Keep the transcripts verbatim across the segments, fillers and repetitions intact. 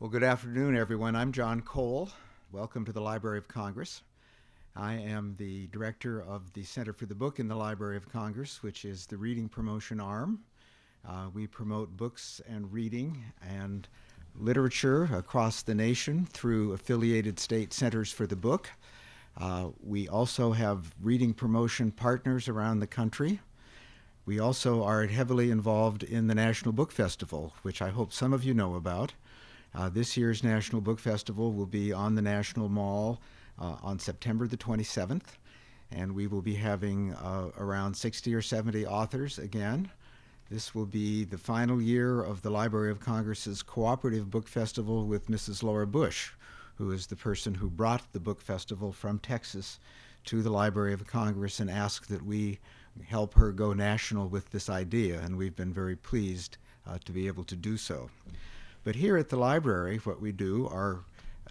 Well, good afternoon, everyone. I'm John Cole. Welcome to the Library of Congress. I am the director of the Center for the Book in the Library of Congress, which is the reading promotion arm. Uh, we promote books and reading and literature across the nation through affiliated state centers for the book. Uh, we also have reading promotion partners around the country. We also are heavily involved in the National Book Festival, which I hope some of you know about. Uh, this year's National Book Festival will be on the National Mall uh, on September the twenty-seventh, and we will be having uh, around sixty or seventy authors again. This will be the final year of the Library of Congress's Cooperative Book Festival with Missus Laura Bush, who is the person who brought the book festival from Texas to the Library of Congress and asked that we help her go national with this idea, and we've been very pleased uh, to be able to do so. But here at the library, what we do are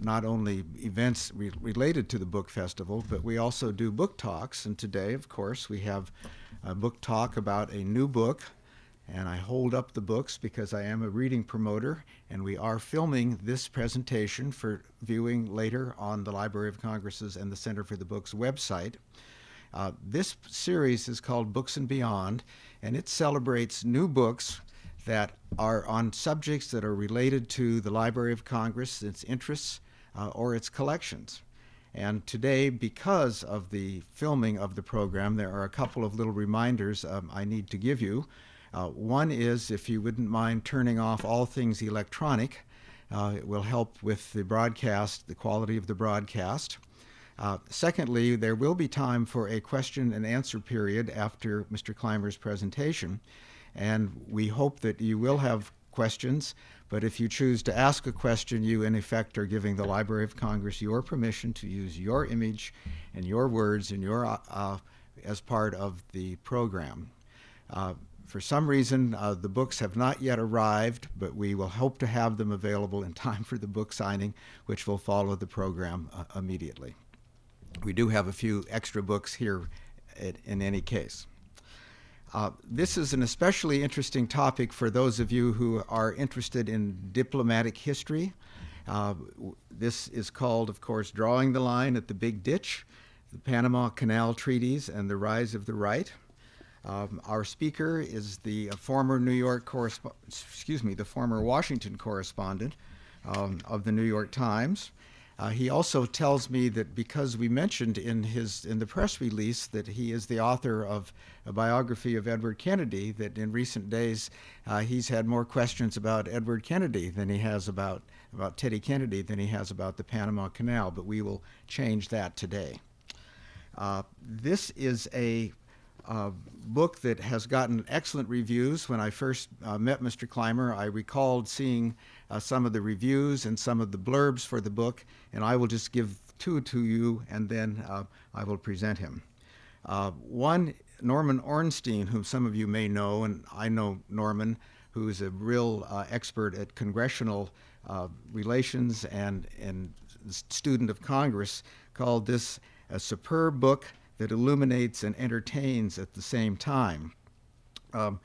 not only events re related to the book festival, but we also do book talks. And today, of course, we have a book talk about a new book. And I hold up the books because I am a reading promoter, and we are filming this presentation for viewing later on the Library of Congress's and the Center for the Book's website. Uh, this series is called Books and Beyond, and it celebrates new books that are on subjects that are related to the Library of Congress, its interests, uh, or its collections. And today, because of the filming of the program, there are a couple of little reminders um, I need to give you. Uh, one is, if you wouldn't mind turning off all things electronic, uh, it will help with the broadcast, the quality of the broadcast. Uh, secondly, there will be time for a question and answer period after Mister Clymer's presentation. And we hope that you will have questions, but if you choose to ask a question, you in effect are giving the Library of Congress your permission to use your image and your words and your, uh, as part of the program. Uh, for some reason, uh, the books have not yet arrived, but we will hope to have them available in time for the book signing, which will follow the program uh, immediately. We do have a few extra books here at, in any case. Uh, this is an especially interesting topic for those of you who are interested in diplomatic history. Uh, this is called, of course, Drawing the Line at the Big Ditch, the Panama Canal Treaties and the Rise of the Right. Um, our speaker is the uh, former New York correspondent, excuse me, the former Washington correspondent um, of the New York Times. Uh, he also tells me that because we mentioned in his in the press release that he is the author of a biography of Edward Kennedy, that in recent days uh, he's had more questions about Edward Kennedy than he has about, about Teddy Kennedy than he has about the Panama Canal, but we will change that today. Uh, this is a uh, book that has gotten excellent reviews. When I first uh, met Mister Clymer, I recalled seeing Uh, some of the reviews and some of the blurbs for the book, and I will just give two to you, and then uh, I will present him. Uh, one, Norman Ornstein, whom some of you may know, and I know Norman, who is a real uh, expert at congressional uh, relations and, and student of Congress, called this a superb book that illuminates and entertains at the same time. Um,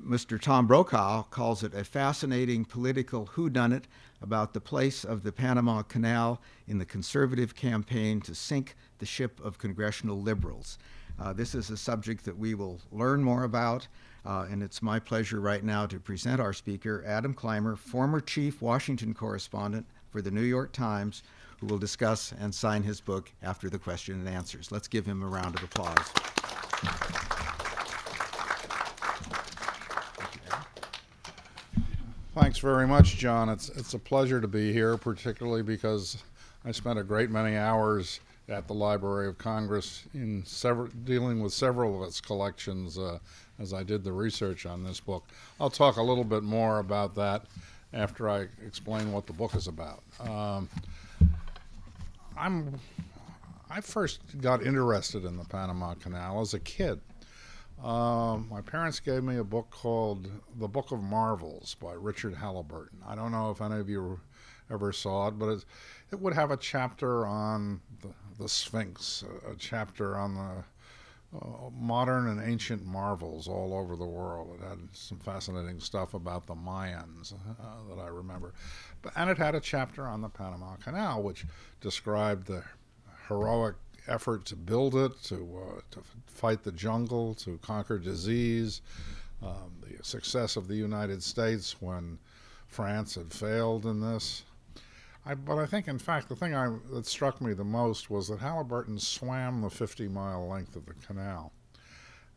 Mister Tom Brokaw calls it a fascinating political whodunit about the place of the Panama Canal in the conservative campaign to sink the ship of congressional liberals. Uh, this is a subject that we will learn more about, uh, and it's my pleasure right now to present our speaker, Adam Clymer, former chief Washington correspondent for the New York Times, who will discuss and sign his book after the question and answers. Let's give him a round of applause. Thanks very much, John. It's, it's a pleasure to be here, particularly because I spent a great many hours at the Library of Congress in several, dealing with several of its collections uh, as I did the research on this book. I'll talk a little bit more about that after I explain what the book is about. Um, I'm, I first got interested in the Panama Canal as a kid. Uh, my parents gave me a book called The Book of Marvels by Richard Halliburton. I don't know if any of you ever saw it, but it, it would have a chapter on the, the Sphinx, a, a chapter on the uh, modern and ancient marvels all over the world. It had some fascinating stuff about the Mayans uh, that I remember. But, and it had a chapter on the Panama Canal, which described the heroic effort to build it, to, uh, to fight the jungle, to conquer disease, um, the success of the United States when France had failed in this. I, but I think, in fact, the thing I, that struck me the most was that Halliburton swam the fifty mile length of the canal,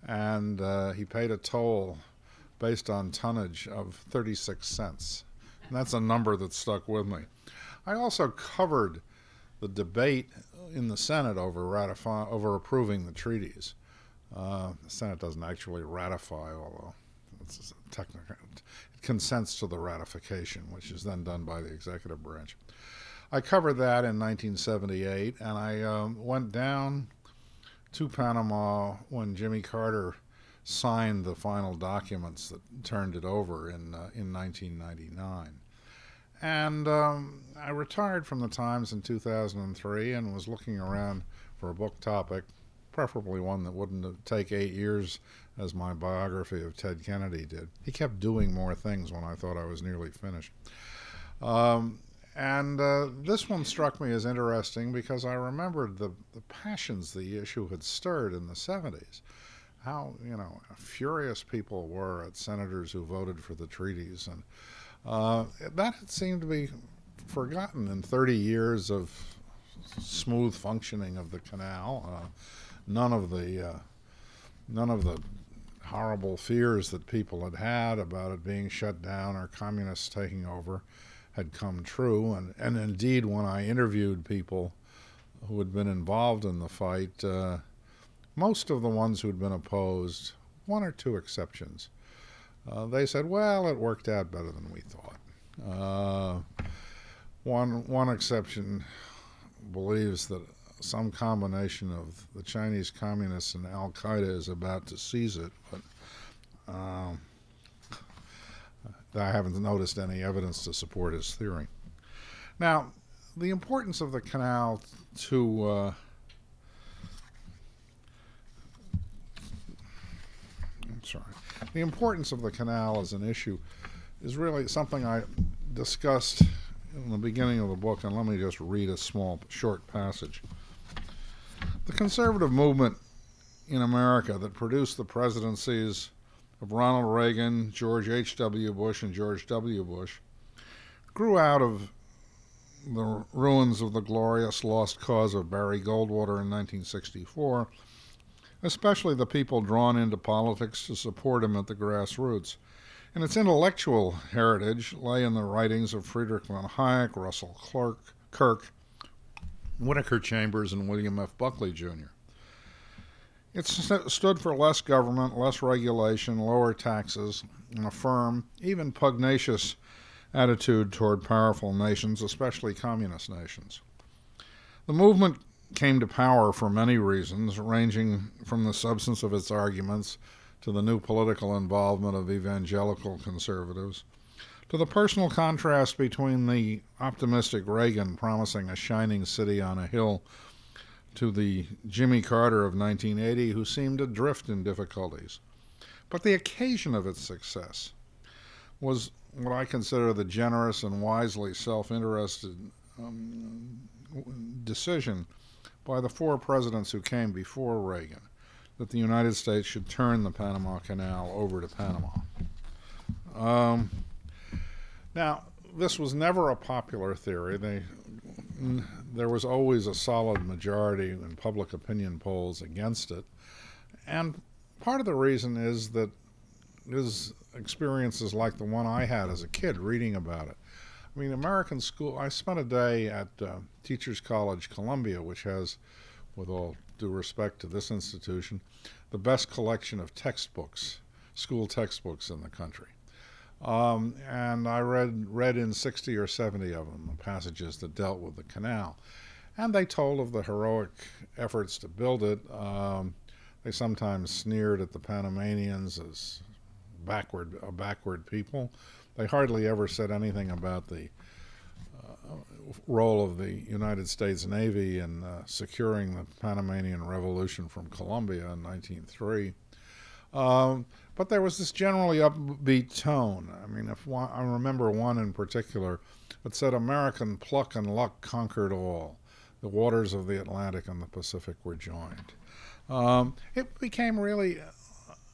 and uh, he paid a toll based on tonnage of thirty-six cents. And that's a number that stuck with me. I also covered the debate in the Senate over ratify, over approving the treaties. Uh, the Senate doesn't actually ratify, although it's a technical, it consents to the ratification, which is then done by the executive branch. I covered that in nineteen seventy-eight, and I um, went down to Panama when Jimmy Carter signed the final documents that turned it over in, uh, in nineteen ninety-nine. And um, I retired from the Times in two thousand three and was looking around for a book topic, preferably one that wouldn't take eight years as my biography of Ted Kennedy did. He kept doing more things when I thought I was nearly finished. Um, and uh, this one struck me as interesting because I remembered the, the passions the issue had stirred in the seventies. How, you know, furious people were at senators who voted for the treaties, and Uh, that had seemed to be forgotten in thirty years of smooth functioning of the canal. Uh, none of the uh, none of the horrible fears that people had had about it being shut down or communists taking over had come true. And, and indeed, when I interviewed people who had been involved in the fight, uh, most of the ones who had been opposed, one or two exceptions, Uh, they said, well, it worked out better than we thought. Uh, one, one exception believes that some combination of the Chinese communists and Al-Qaeda is about to seize it, but uh, I haven't noticed any evidence to support his theory. Now, the importance of the canal to uh, I'm sorry. The importance of the canal as an issue is really something I discussed in the beginning of the book, and let me just read a small, short passage. The conservative movement in America that produced the presidencies of Ronald Reagan, George H W Bush, and George W. Bush grew out of the ruins of the glorious lost cause of Barry Goldwater in nineteen sixty-four, especially the people drawn into politics to support him at the grassroots. And its intellectual heritage lay in the writings of Friedrich von Hayek, Russell Clark, Kirk, Whitaker Chambers, and William F. Buckley, Junior It st stood for less government, less regulation, lower taxes, and a firm, even pugnacious attitude toward powerful nations, especially communist nations. The movement came to power for many reasons, ranging from the substance of its arguments to the new political involvement of evangelical conservatives, to the personal contrast between the optimistic Reagan promising a shining city on a hill to the Jimmy Carter of nineteen eighty who seemed adrift in difficulties. But the occasion of its success was what I consider the generous and wisely self-interested um, decision by the four presidents who came before Reagan that the United States should turn the Panama Canal over to Panama. Um, now, this was never a popular theory. They, there was always a solid majority in public opinion polls against it. And part of the reason is that is experiences like the one I had as a kid reading about it. I mean, American school, I spent a day at uh, Teachers College Columbia, which has, with all due respect to this institution, the best collection of textbooks, school textbooks in the country. Um, and I read, read in sixty or seventy of them the passages that dealt with the canal. And they told of the heroic efforts to build it. Um, they sometimes sneered at the Panamanians as backward, a backward people. They hardly ever said anything about the role of the United States Navy in uh, securing the Panamanian Revolution from Colombia in nineteen oh three. Um, but there was this generally upbeat tone. I mean, if one, I remember one in particular that said, "American pluck and luck conquered all. The waters of the Atlantic and the Pacific were joined." Um, it became really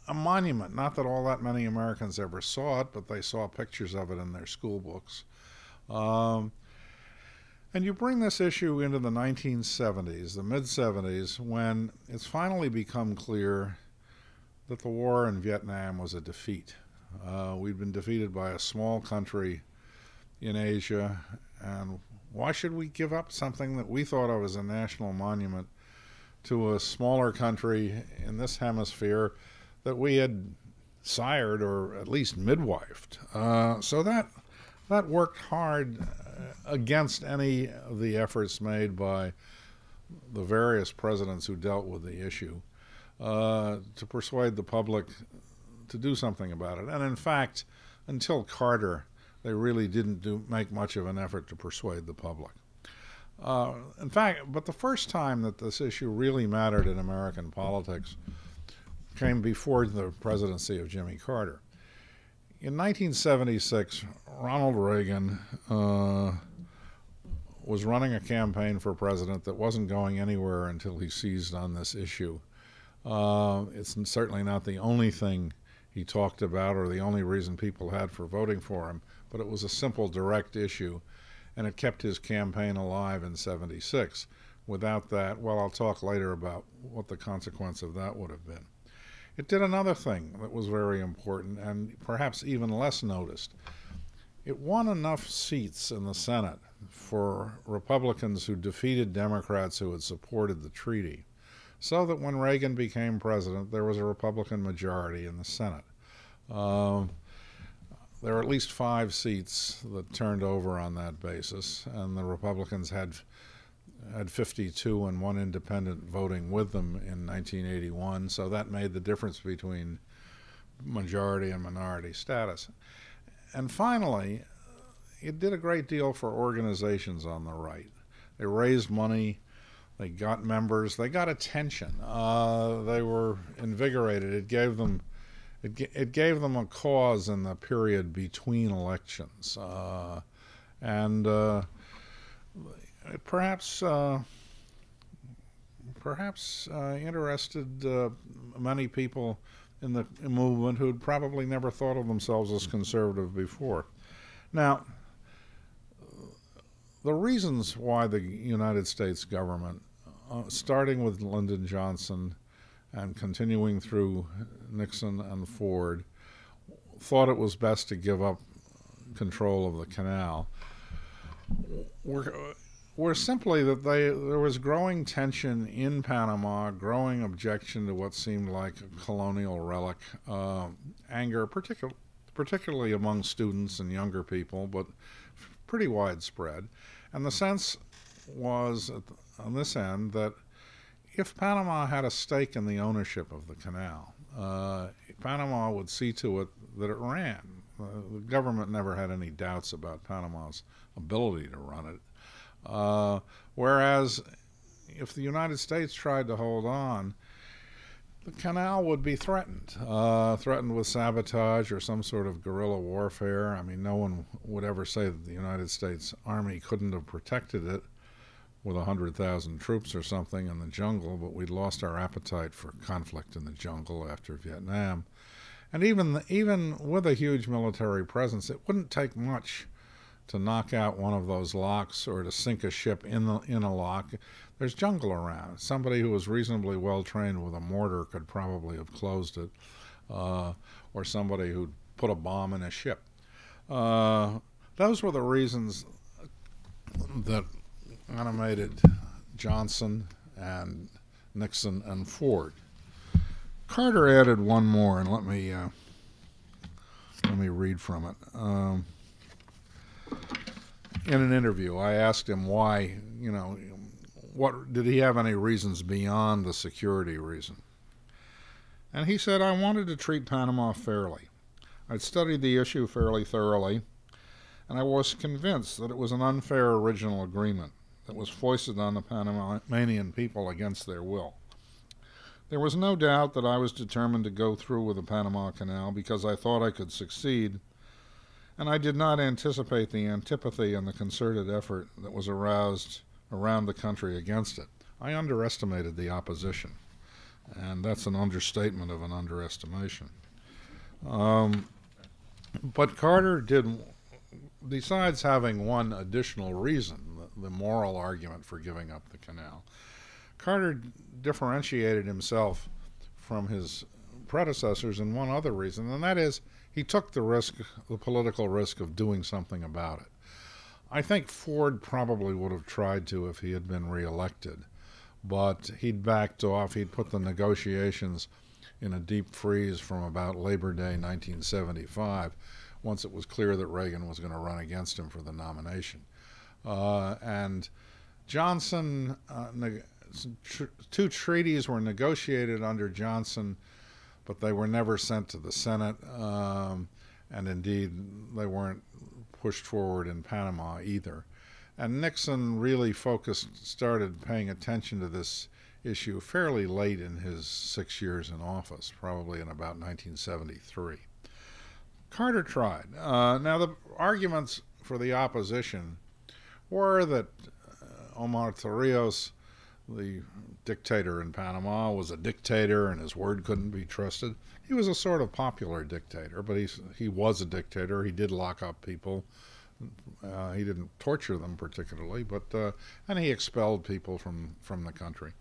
a monument. Not that all that many Americans ever saw it, but they saw pictures of it in their school books. Um, and you bring this issue into the nineteen seventies, the mid seventies, when it's finally become clear that the war in Vietnam was a defeat. Uh, we'd been defeated by a small country in Asia, and why should we give up something that we thought of as a national monument to a smaller country in this hemisphere that we had sired or at least midwifed? Uh, so that that worked hard against any of the efforts made by the various presidents who dealt with the issue uh, to persuade the public to do something about it. And in fact, until Carter, they really didn't do, make much of an effort to persuade the public. Uh, in fact, but the first time that this issue really mattered in American politics came before the presidency of Jimmy Carter. In nineteen seventy-six, Ronald Reagan uh, was running a campaign for president that wasn't going anywhere until he seized on this issue. Uh, it's certainly not the only thing he talked about or the only reason people had for voting for him, but it was a simple, direct issue, and it kept his campaign alive in seventy-six. Without that, well, I'll talk later about what the consequence of that would have been. It did another thing that was very important and perhaps even less noticed. It won enough seats in the Senate for Republicans who defeated Democrats who had supported the treaty, so that when Reagan became president, there was a Republican majority in the Senate. Um, There were at least five seats that turned over on that basis, and the Republicans had had fifty-two and one independent voting with them in nineteen eighty-one, so that made the difference between majority and minority status. And finally, it did a great deal for organizations on the right. They raised money, they got members, they got attention, uh, they were invigorated. It gave them It, it gave them a cause in the period between elections, uh, and uh, perhaps uh, perhaps uh, interested uh, many people in the movement who'd probably never thought of themselves as conservative before. Now, the reasons why the United States government, uh, starting with Lyndon Johnson and continuing through Nixon and Ford, thought it was best to give up control of the canal, were, were simply that they, there was growing tension in Panama, growing objection to what seemed like a colonial relic, uh, anger, particu- particularly among students and younger people, but pretty widespread. And the sense was, at, on this end, that if Panama had a stake in the ownership of the canal, uh, Panama would see to it that it ran. Uh, the government never had any doubts about Panama's ability to run it. Uh, whereas if the United States tried to hold on, the canal would be threatened, uh, threatened with sabotage or some sort of guerrilla warfare. I mean, no one would ever say that the United States Army couldn't have protected it with one hundred thousand troops or something in the jungle, but we'd lost our appetite for conflict in the jungle after Vietnam. And even, the, even with a huge military presence, it wouldn't take much to knock out one of those locks or to sink a ship in, the, in a lock. There's jungle around. Somebody who was reasonably well-trained with a mortar could probably have closed it, uh, or somebody who'd put a bomb in a ship. Uh, those were the reasons that animated Johnson and Nixon and Ford. Carter added one more, and let me uh, let me read from it. Um, in an interview, I asked him why, you know, what did he have any reasons beyond the security reason? And he said, "I wanted to treat Panama fairly. I'd studied the issue fairly thoroughly, and I was convinced that it was an unfair original agreement that was foisted on the Panamanian people against their will. There was no doubt that I was determined to go through with the Panama Canal because I thought I could succeed, and I did not anticipate the antipathy and the concerted effort that was aroused around the country against it. I underestimated the opposition, and that's an understatement of an underestimation. Um, but Carter did, besides having one additional reason, the, the moral argument for giving up the canal, Carter differentiated himself from his predecessors in one other reason, and that is he took the risk, the political risk of doing something about it. I think Ford probably would have tried to if he had been reelected, but he'd backed off. He'd put the negotiations in a deep freeze from about Labor Day nineteen seventy-five, once it was clear that Reagan was going to run against him for the nomination. Uh, and Johnson, uh, tr two treaties were negotiated under Johnson, but they were never sent to the Senate, um, and indeed they weren't pushed forward in Panama either. And Nixon really focused, started paying attention to this issue fairly late in his six years in office, probably in about nineteen seventy-three. Carter tried. Uh, now, the arguments for the opposition were that uh, Omar Torrijos, the dictator in Panama, was a dictator and his word couldn't be trusted. He was a sort of popular dictator, but he, he was a dictator. He did lock up people. Uh, he didn't torture them particularly, but uh, and he expelled people from, from the country.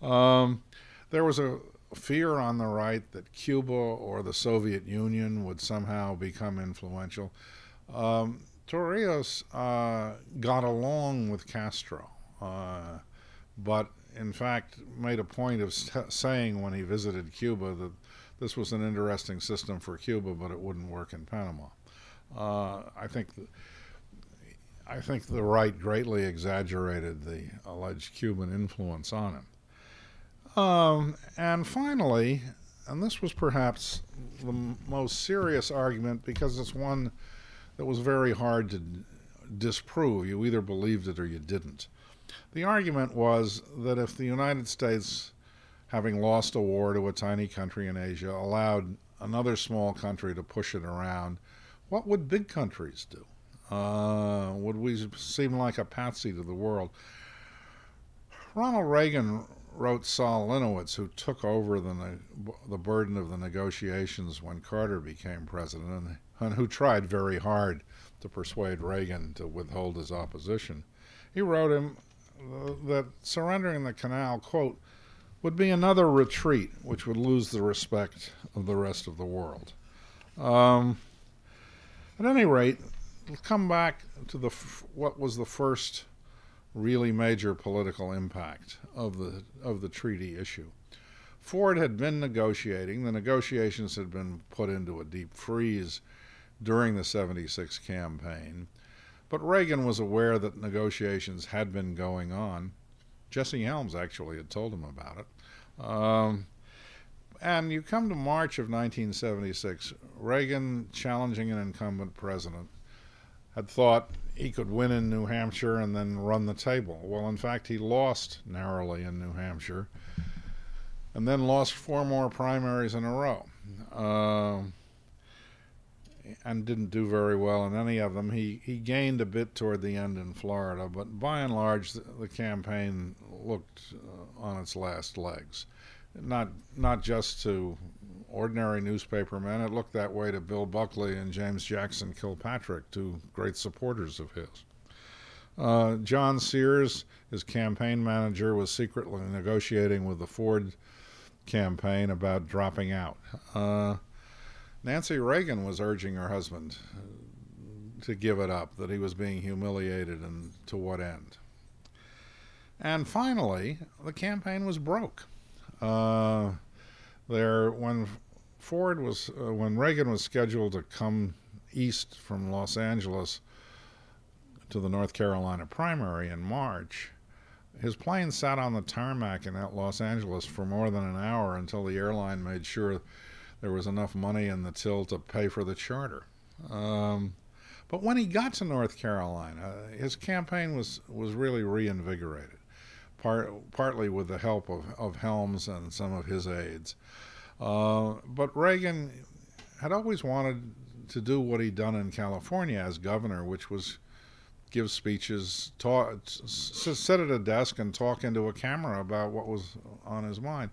Um, there was a fear on the right that Cuba or the Soviet Union would somehow become influential. Um, Torrijos uh, got along with Castro, uh, but in fact made a point of saying when he visited Cuba that this was an interesting system for Cuba, but it wouldn't work in Panama. Uh, I think th I think the right greatly exaggerated the alleged Cuban influence on him. Um, and finally, and this was perhaps the m most serious argument because it's one that was very hard to d disprove. You either believed it or you didn't. The argument was that if the United States, having lost a war to a tiny country in Asia, allowed another small country to push it around, what would big countries do? Uh, would we seem like a patsy to the world? Ronald Reagan wrote Saul Linowitz, who took over the, the burden of the negotiations when Carter became president, and, and who tried very hard to persuade Reagan to withhold his opposition. He wrote him that surrendering the canal, quote, would be another retreat which would lose the respect of the rest of the world. Um, At any rate, we'll come back to the f what was the first really major political impact of the of the treaty issue. Ford had been negotiating. The negotiations had been put into a deep freeze during the seventy-six campaign, but Reagan was aware that negotiations had been going on. Jesse Helms actually had told him about it. Um, And you come to March of nineteen seventy-six, Reagan, challenging an incumbent president, had thought he could win in New Hampshire and then run the table. Well, in fact, he lost narrowly in New Hampshire and then lost four more primaries in a row uh, and didn't do very well in any of them. He, he gained a bit toward the end in Florida, but by and large, the, the campaign looked uh, on its last legs. Not not just to ordinary newspapermen. It looked that way to Bill Buckley and James Jackson Kilpatrick, two great supporters of his. Uh, John Sears, his campaign manager, was secretly negotiating with the Ford campaign about dropping out. Uh, Nancy Reagan was urging her husband to give it up, that he was being humiliated, and to what end? And finally, the campaign was broke. Uh, there, when Ford was, uh, when Reagan was scheduled to come east from Los Angeles to the North Carolina primary in March, his plane sat on the tarmac in Los Angeles for more than an hour until the airline made sure there was enough money in the till to pay for the charter. Um, But when he got to North Carolina, his campaign was, was really reinvigorated, part, partly with the help of, of Helms and some of his aides. Uh, but Reagan had always wanted to do what he'd done in California as governor, which was give speeches, talk, sit at a desk and talk into a camera about what was on his mind.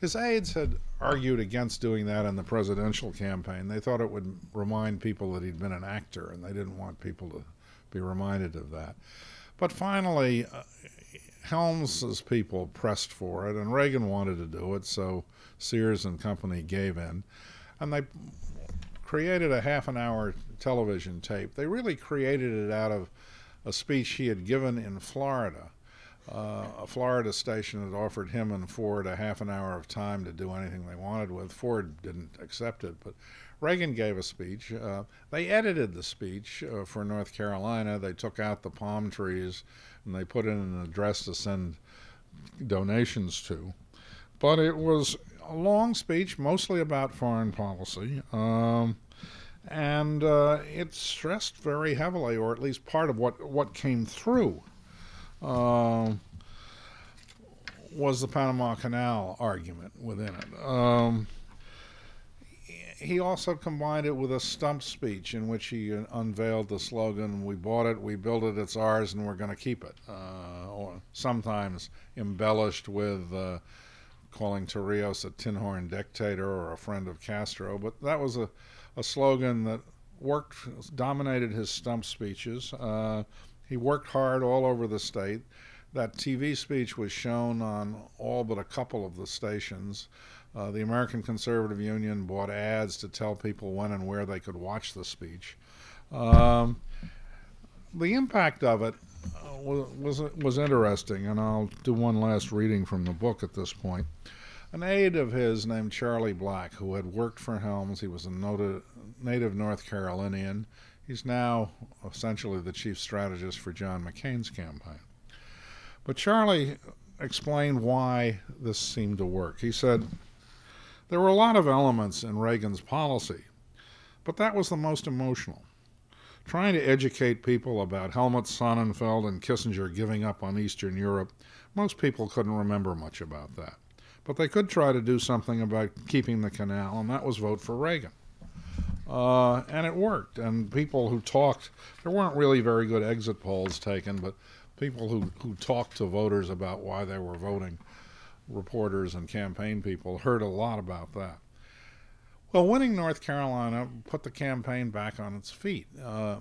His aides had argued against doing that in the presidential campaign. They thought it would remind people that he'd been an actor, and they didn't want people to be reminded of that. But finally, uh, Helms's people pressed for it, and Reagan wanted to do it, so Sears and company gave in. And they created a half an hour television tape. They really created it out of a speech he had given in Florida. Uh, a Florida station had offered him and Ford a half an hour of time to do anything they wanted with. Ford didn't accept it, but Reagan gave a speech. Uh, they edited the speech uh, for North Carolina. They took out the palm trees and they put in an address to send donations to. But it was a long speech, mostly about foreign policy. Um, and uh, it stressed very heavily, or at least part of what, what came through Uh, was the Panama Canal argument within it. Um, he also combined it with a stump speech in which he unveiled the slogan, "We bought it, we built it, it's ours, and we're going to keep it," uh, or sometimes embellished with uh, calling Torrijos a tin-horn dictator or a friend of Castro, but that was a, a slogan that worked, dominated his stump speeches. Uh, He worked hard all over the state. That T V speech was shown on all but a couple of the stations. Uh, the American Conservative Union bought ads to tell people when and where they could watch the speech. Um, the impact of it uh, was, was, was interesting, and I'll do one last reading from the book at this point. An aide of his named Charlie Black, who had worked for Helms, he was a noted, native North Carolinian. He's now essentially the chief strategist for John McCain's campaign. But Charlie explained why this seemed to work. He said, "There were a lot of elements in Reagan's policy, but that was the most emotional. Trying to educate people about Helmut Sonnenfeld and Kissinger giving up on Eastern Europe, most people couldn't remember much about that. But they could try to do something about keeping the canal, and that was vote for Reagan." Uh, and it worked, and people who talked, there weren't really very good exit polls taken, but people who, who talked to voters about why they were voting, reporters and campaign people, heard a lot about that. Well, winning North Carolina put the campaign back on its feet. Uh,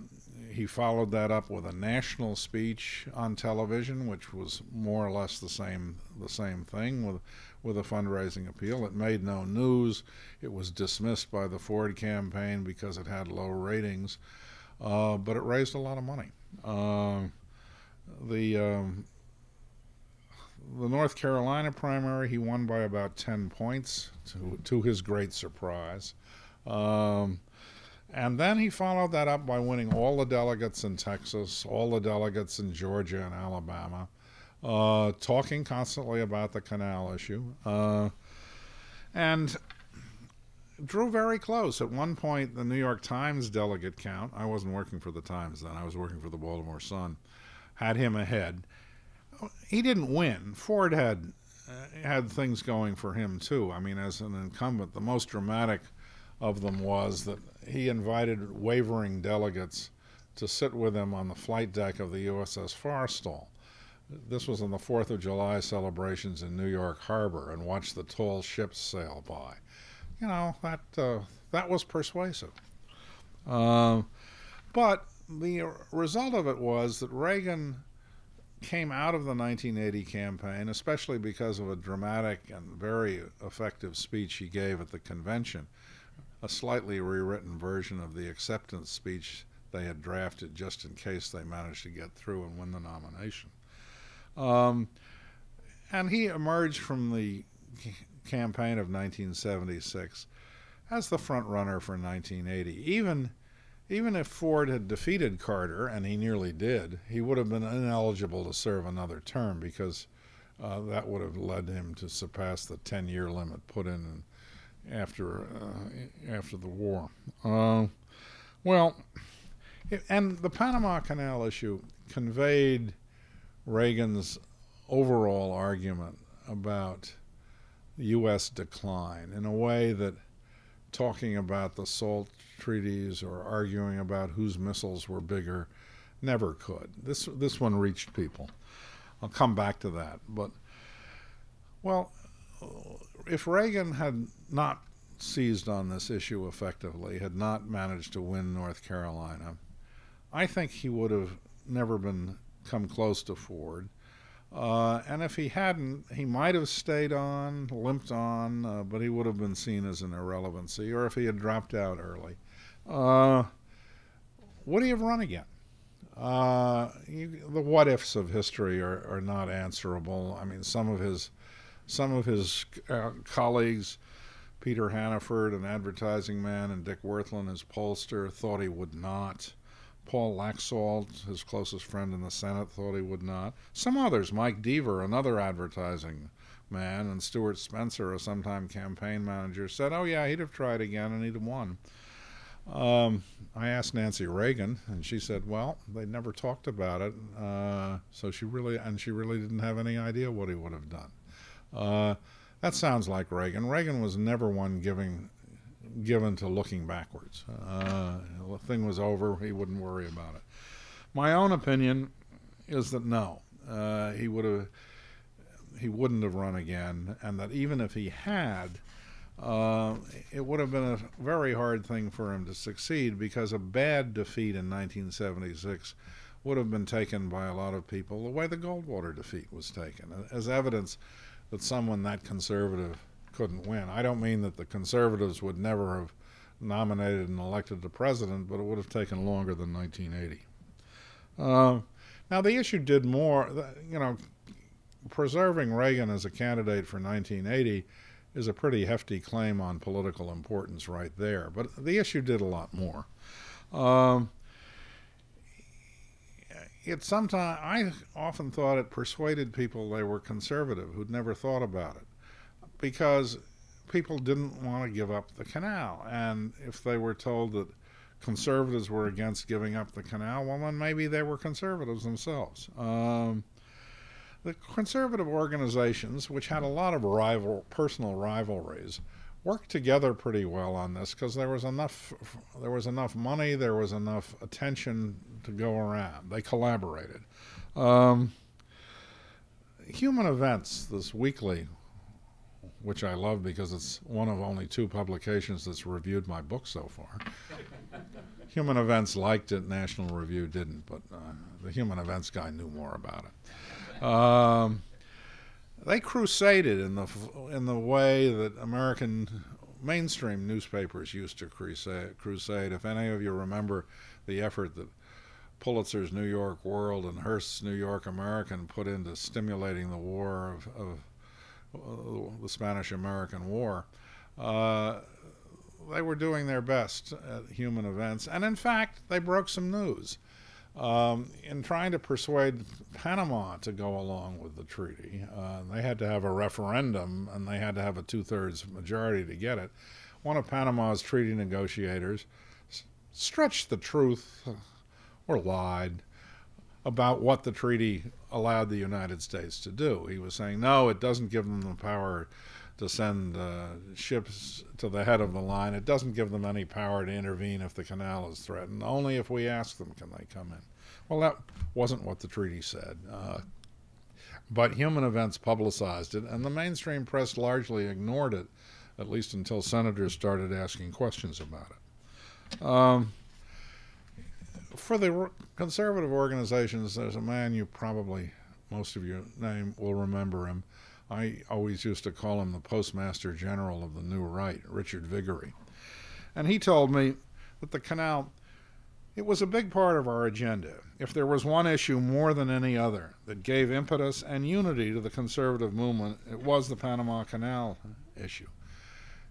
he followed that up with a national speech on television, which was more or less the same, the same thing, with with a fundraising appeal. It made no news. It was dismissed by the Ford campaign because it had low ratings, uh, but it raised a lot of money. Uh, the, um, the North Carolina primary, he won by about ten points, to, to his great surprise. Um, and then he followed that up by winning all the delegates in Texas, all the delegates in Georgia and Alabama. Uh, talking constantly about the canal issue, uh, and drew very close. At one point, the New York Times delegate count, I wasn't working for the Times then, I was working for the Baltimore Sun, had him ahead. He didn't win. Ford had, uh, had things going for him too. I mean, as an incumbent, the most dramatic of them was that he invited wavering delegates to sit with him on the flight deck of the U S S Forrestal. This was on the fourth of July celebrations in New York Harbor, and watched the tall ships sail by. You know, that, uh, that was persuasive. Uh, but the result of it was that Reagan came out of the nineteen eighty campaign, especially because of a dramatic and very effective speech he gave at the convention, a slightly rewritten version of the acceptance speech they had drafted just in case they managed to get through and win the nomination. Um, and he emerged from the campaign of nineteen seventy-six as the front runner for nineteen eighty. Even, even if Ford had defeated Carter, and he nearly did, he would have been ineligible to serve another term, because uh, that would have led him to surpass the ten-year limit put in after, uh, after the war. Uh, well, And the Panama Canal issue conveyed Reagan's overall argument about U S decline in a way that talking about the SALT treaties or arguing about whose missiles were bigger never could. This, this one reached people. I'll come back to that. But, well, if Reagan had not seized on this issue effectively, had not managed to win North Carolina, I think he would have never been come close to Ford. Uh, and if he hadn't, he might have stayed on, limped on, uh, but he would have been seen as an irrelevancy, or if he had dropped out early. Uh, would he have run again? Uh, you, the what-ifs of history are, are not answerable. I mean, some of his, some of his uh, colleagues, Peter Hannaford, an advertising man, and Dick Wirthlin, his pollster, thought he would not. Paul Laxalt, his closest friend in the Senate, thought he would not. Some others, Mike Deaver, another advertising man, and Stuart Spencer, a sometime campaign manager, said, oh yeah, he'd have tried again and he'd have won. Um, I asked Nancy Reagan, and she said, well, they never talked about it, uh, so she really, and she really didn't have any idea what he would have done. Uh, that sounds like Reagan. Reagan was never one giving given to looking backwards. Uh, the thing was over, he wouldn't worry about it. My own opinion is that no, uh, he would have, he wouldn't have run again, and that even if he had, uh, it would have been a very hard thing for him to succeed, because a bad defeat in nineteen seventy-six would have been taken by a lot of people the way the Goldwater defeat was taken, as evidence that someone that conservative couldn't win. I don't mean that the conservatives would never have nominated and elected the president, but it would have taken longer than nineteen eighty. Uh, now, the issue did more, you know, preserving Reagan as a candidate for nineteen eighty is a pretty hefty claim on political importance right there, but the issue did a lot more. Um, it sometimes, I often thought it persuaded people they were conservative who'd never thought about it, because people didn't want to give up the canal. And if they were told that conservatives were against giving up the canal, well, then maybe they were conservatives themselves. Um, the conservative organizations, which had a lot of rival, personal rivalries, worked together pretty well on this, because there was enough, there was enough money, there was enough attention to go around. They collaborated. Um, Human Events, this weekly, which I love because it's one of only two publications that's reviewed my book so far. Human Events liked it, National Review didn't, but uh, the Human Events guy knew more about it. Um, they crusaded in the, in the way that American mainstream newspapers used to crusade, crusade. If any of you remember the effort that Pulitzer's New York World and Hearst's New York American put into stimulating the war of, of the Spanish-American War, uh, they were doing their best at Human Events. And in fact, they broke some news. Um, in trying to persuade Panama to go along with the treaty, uh, they had to have a referendum, and they had to have a two-thirds majority to get it. One of Panama's treaty negotiators stretched the truth or lied about what the treaty allowed the United States to do. He was saying, no, it doesn't give them the power to send uh, ships to the head of the line. It doesn't give them any power to intervene if the canal is threatened. Only if we ask them can they come in. Well, that wasn't what the treaty said. Uh, but Human Events publicized it, and the mainstream press largely ignored it, at least until senators started asking questions about it. Um, For the conservative organizations, there's a man you probably, most of your name will remember him. I always used to call him the Postmaster General of the New Right, Richard Viguerie. And he told me that the canal, it was a big part of our agenda. If there was one issue more than any other that gave impetus and unity to the conservative movement, it was the Panama Canal issue.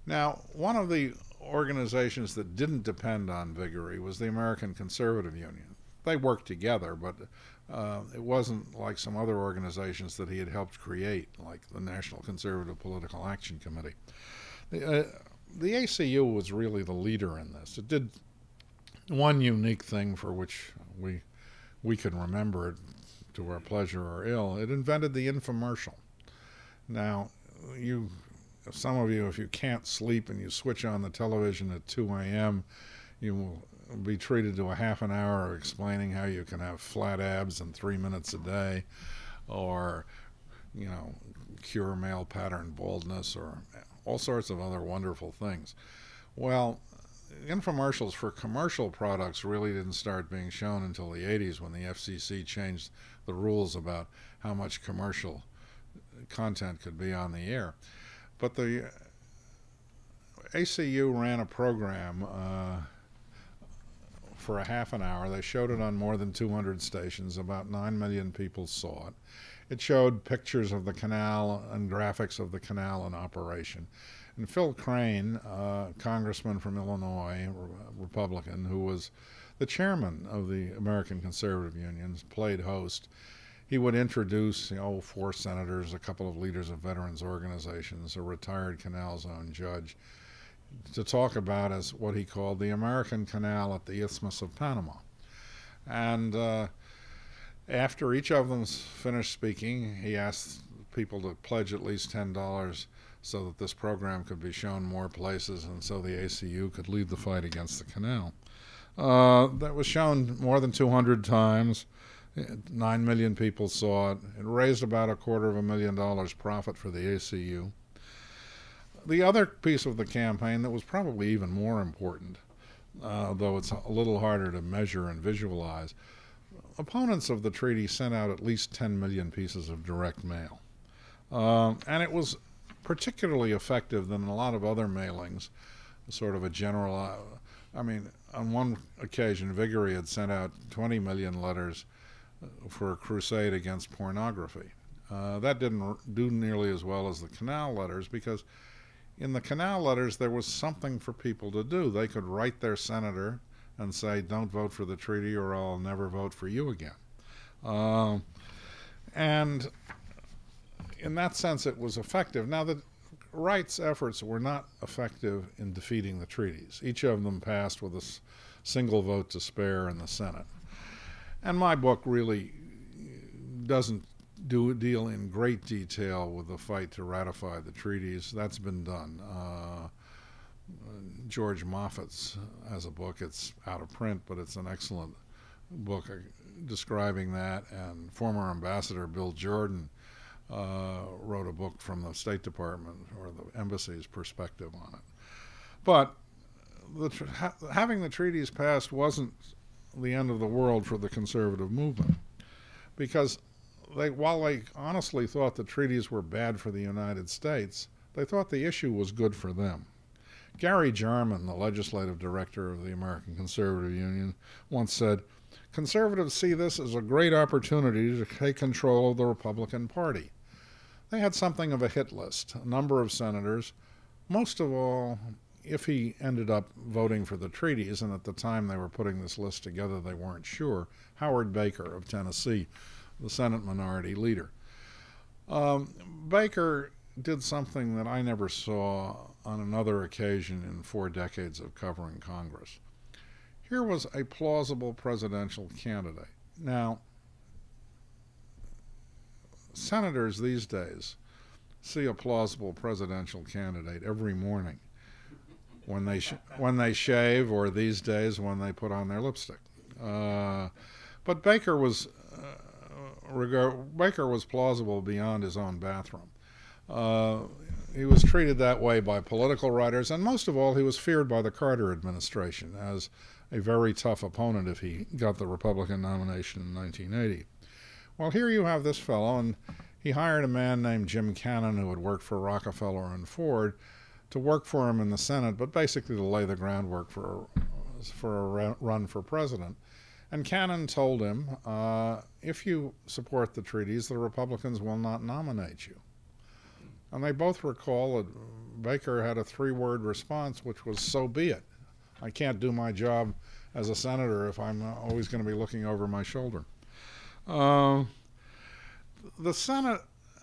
Now, one of the organizations that didn't depend on Viguerie was the American Conservative Union. They worked together, but uh, it wasn't like some other organizations that he had helped create, like the National Conservative Political Action Committee. The, uh, the A C U was really the leader in this. It did one unique thing for which we we can remember it to our pleasure or ill. It invented the infomercial. Now, you, some of you, if you can't sleep and you switch on the television at two A M, you will be treated to a half an hour explaining how you can have flat abs in three minutes a day, or, you know, cure male pattern baldness, or all sorts of other wonderful things. Well, infomercials for commercial products really didn't start being shown until the eighties, when the F C C changed the rules about how much commercial content could be on the air. But the A C U ran a program uh, for a half an hour. They showed it on more than two hundred stations. About nine million people saw it. It showed pictures of the canal and graphics of the canal in operation. And Phil Crane, uh, congressman from Illinois, Republican, who was the chairman of the American Conservative Union, played host. He would introduce, you know, four senators, a couple of leaders of veterans organizations, a retired Canal Zone judge, to talk about as what he called the American Canal at the Isthmus of Panama. And uh, after each of them finished speaking, he asked people to pledge at least ten dollars so that this program could be shown more places and so the A C U could lead the fight against the canal. Uh, that was shown more than two hundred times. Nine million people saw it. It raised about a quarter of a million dollars profit for the A C U. The other piece of the campaign that was probably even more important, uh, though it's a little harder to measure and visualize, opponents of the treaty sent out at least ten million pieces of direct mail. Um, and it was particularly effective than a lot of other mailings, sort of a general, uh, I mean, on one occasion, Viguerie had sent out twenty million letters for a crusade against pornography. Uh, that didn't do nearly as well as the canal letters, because in the canal letters there was something for people to do. They could write their senator and say, don't vote for the treaty or I'll never vote for you again. Uh, and in that sense it was effective. Now, the Wright's efforts were not effective in defeating the treaties. Each of them passed with a s single vote to spare in the Senate. And my book really doesn't do deal in great detail with the fight to ratify the treaties. That's been done. Uh, George Moffat's has a book. It's out of print, but it's an excellent book describing that. And former Ambassador Bill Jordan uh, wrote a book from the State Department or the embassy's perspective on it. But the tr ha having the treaties passed wasn't the end of the world for the conservative movement, because they, while they honestly thought the treaties were bad for the United States, they thought the issue was good for them. Gary Jarman, the legislative director of the American Conservative Union, once said, "Conservatives see this as a great opportunity to take control of the Republican Party." They had something of a hit list, a number of senators, most of all, if he ended up voting for the treaties, and at the time they were putting this list together they weren't sure, Howard Baker of Tennessee, the Senate Minority Leader. Um, Baker did something that I never saw on another occasion in four decades of covering Congress. Here was a plausible presidential candidate. Now, senators these days see a plausible presidential candidate every morning when they sh when they shave, or these days when they put on their lipstick. Uh, but Baker was uh, Baker was plausible beyond his own bathroom. Uh, he was treated that way by political writers, and most of all, he was feared by the Carter administration as a very tough opponent if he got the Republican nomination in nineteen eighty. Well, here you have this fellow, and he hired a man named Jim Cannon, who had worked for Rockefeller and Ford, to work for him in the Senate, but basically to lay the groundwork for a, for a run for president. And Cannon told him, uh, if you support the treaties, the Republicans will not nominate you. And they both recall that Baker had a three-word response, which was, so be it. I can't do my job as a senator if I'm always going to be looking over my shoulder. Uh, the Senate...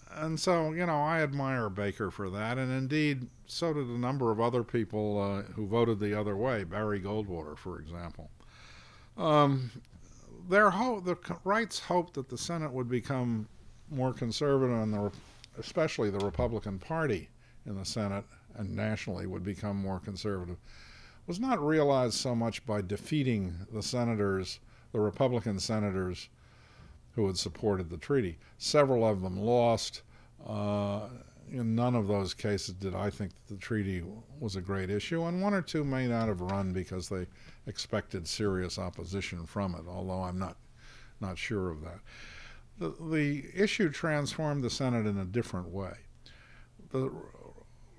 And so, you know, I admire Baker for that, and indeed, so did a number of other people uh, who voted the other way, Barry Goldwater, for example. Um, their hope, the Wrights hoped that the Senate would become more conservative, and the, especially the Republican Party in the Senate and nationally would become more conservative. Was not realized so much by defeating the senators, the Republican senators who had supported the treaty. Several of them lost. Uh, in none of those cases did I think that the treaty was a great issue, and one or two may not have run because they expected serious opposition from it, although I'm not, not sure of that. The, the issue transformed the Senate in a different way. The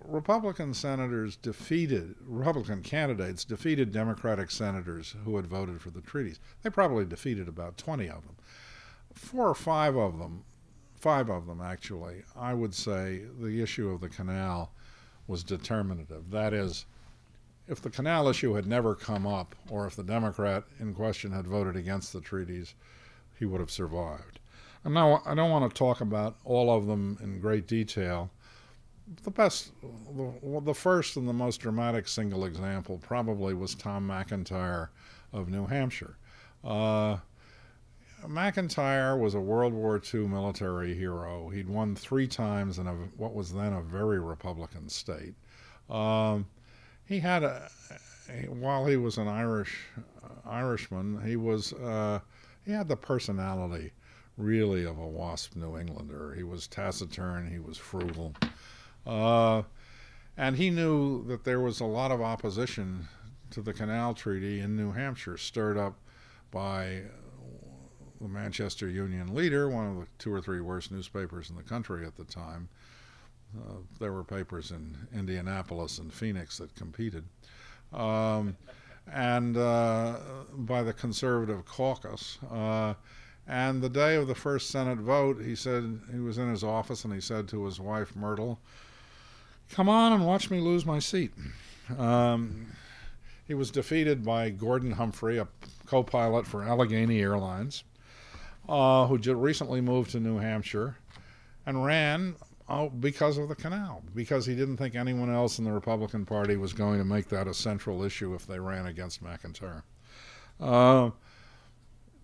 Republican senators defeated, Republican candidates defeated Democratic senators who had voted for the treaties. They probably defeated about twenty of them. Four or five of them, five of them actually, I would say the issue of the canal was determinative. That is, if the canal issue had never come up, or if the Democrat in question had voted against the treaties, he would have survived. And now I don't want to talk about all of them in great detail. The best, the, the first and the most dramatic single example probably was Tom McIntyre of New Hampshire. Uh, McIntyre was a World War Two military hero. He'd won three times in a, what was then a very Republican state. Um, he had a, while he was an Irish uh, Irishman, he was uh, he had the personality really of a WASP New Englander. He was taciturn. He was frugal. Uh, and he knew that there was a lot of opposition to the Canal Treaty in New Hampshire, stirred up by the Manchester Union Leader, one of the two or three worst newspapers in the country at the time. Uh, there were papers in Indianapolis and Phoenix that competed. Um, and uh, by the Conservative Caucus. Uh, and the day of the first Senate vote, he said, he was in his office and he said to his wife, Myrtle, "Come on and watch me lose my seat." Um, he was defeated by Gordon Humphrey, a co-pilot for Allegheny Airlines, uh, who just recently moved to New Hampshire and ran oh, because of the canal, because he didn't think anyone else in the Republican Party was going to make that a central issue if they ran against McIntyre. Uh,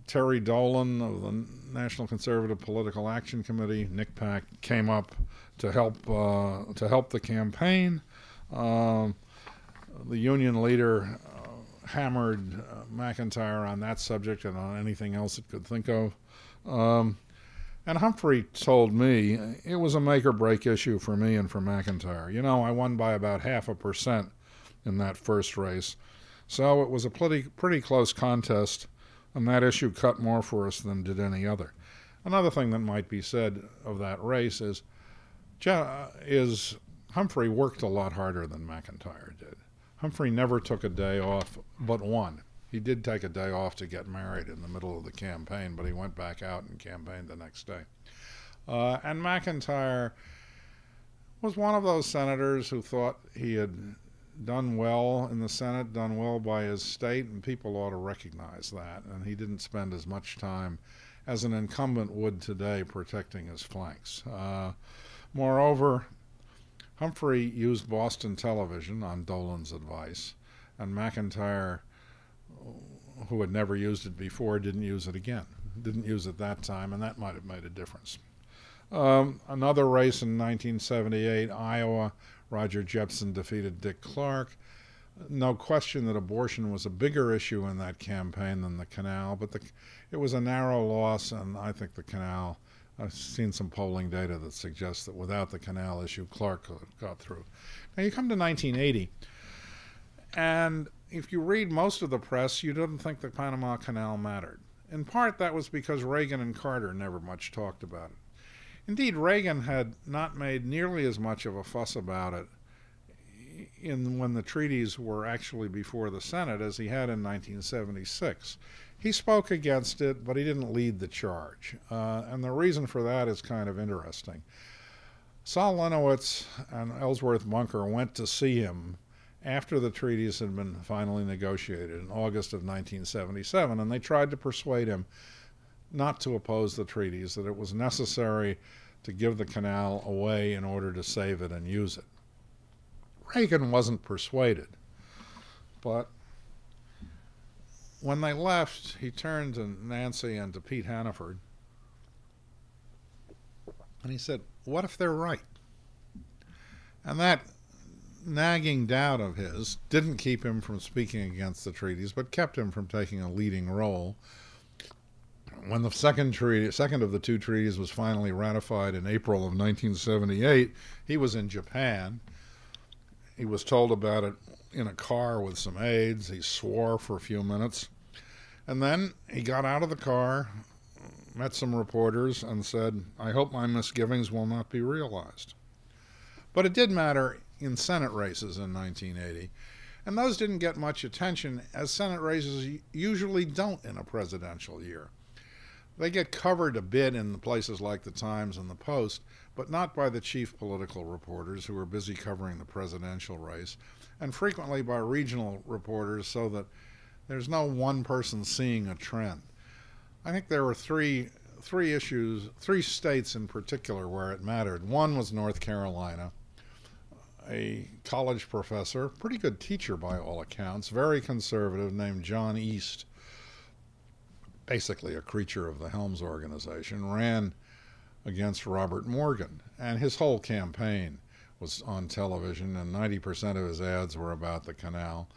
Terry Dolan of the National Conservative Political Action Committee, Nick Pack, came up to help uh, to help the campaign. Uh, the Union Leader uh, hammered uh, McIntyre on that subject and on anything else it could think of. Um, and Humphrey told me it was a make or break issue for me and for McIntyre. You know, I won by about half a percent in that first race, so it was a pretty pretty close contest. And that issue cut more for us than did any other. Another thing that might be said of that race is, is Humphrey worked a lot harder than McIntyre did. Humphrey never took a day off but one. He did take a day off to get married in the middle of the campaign, but he went back out and campaigned the next day. Uh, and McIntyre was one of those senators who thought he had done well in the Senate, done well by his state, and people ought to recognize that. And he didn't spend as much time as an incumbent would today protecting his flanks. Uh, moreover, Humphrey used Boston television on Dolan's advice, and McIntyre, who had never used it before, didn't use it again, didn't use it that time, and that might have made a difference. Um, another race in nineteen seventy-eight, Iowa, Roger Jepsen defeated Dick Clark. No question that abortion was a bigger issue in that campaign than the canal, but the, it was a narrow loss, and I think the canal, I've seen some polling data that suggests that without the canal issue, Clark got through. Now you come to nineteen eighty, and if you read most of the press, you didn't think the Panama Canal mattered. In part, that was because Reagan and Carter never much talked about it. Indeed, Reagan had not made nearly as much of a fuss about it in when the treaties were actually before the Senate as he had in nineteen seventy-six. He spoke against it, but he didn't lead the charge. Uh, and the reason for that is kind of interesting. Saul Linowitz and Ellsworth Bunker went to see him after the treaties had been finally negotiated in August of nineteen seventy-seven, and they tried to persuade him not to oppose the treaties, that it was necessary to give the canal away in order to save it and use it. Reagan wasn't persuaded, but When they left, he turned to Nancy and to Pete Hannaford, and he said, what if they're right? And that nagging doubt of his didn't keep him from speaking against the treaties, but kept him from taking a leading role. When the second treaty, second of the two treaties was finally ratified in April of nineteen seventy-eight, he was in Japan. He was told about it in a car with some aides. He swore for a few minutes. And then he got out of the car, met some reporters, and said, I hope my misgivings will not be realized. But it did matter in Senate races in nineteen eighty. And those didn't get much attention, as Senate races usually don't in a presidential year. They get covered a bit in places like the Times and the Post, but not by the chief political reporters who are busy covering the presidential race, and frequently by regional reporters, so that there's no one person seeing a trend. I think there were three, three issues, three states in particular where it mattered. One was North Carolina. A college professor, pretty good teacher by all accounts, very conservative, named John East, basically a creature of the Helms organization, ran against Robert Morgan. And his whole campaign was on television, and ninety percent of his ads were about the canal.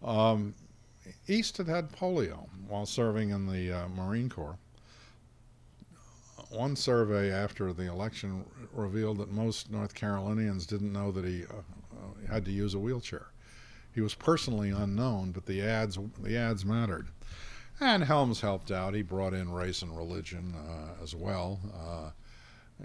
Um, East had had polio while serving in the uh, Marine Corps. One survey after the election revealed that most North Carolinians didn't know that he uh, had to use a wheelchair. He was personally unknown, but the ads, the ads mattered. And Helms helped out. He brought in race and religion uh, as well, uh,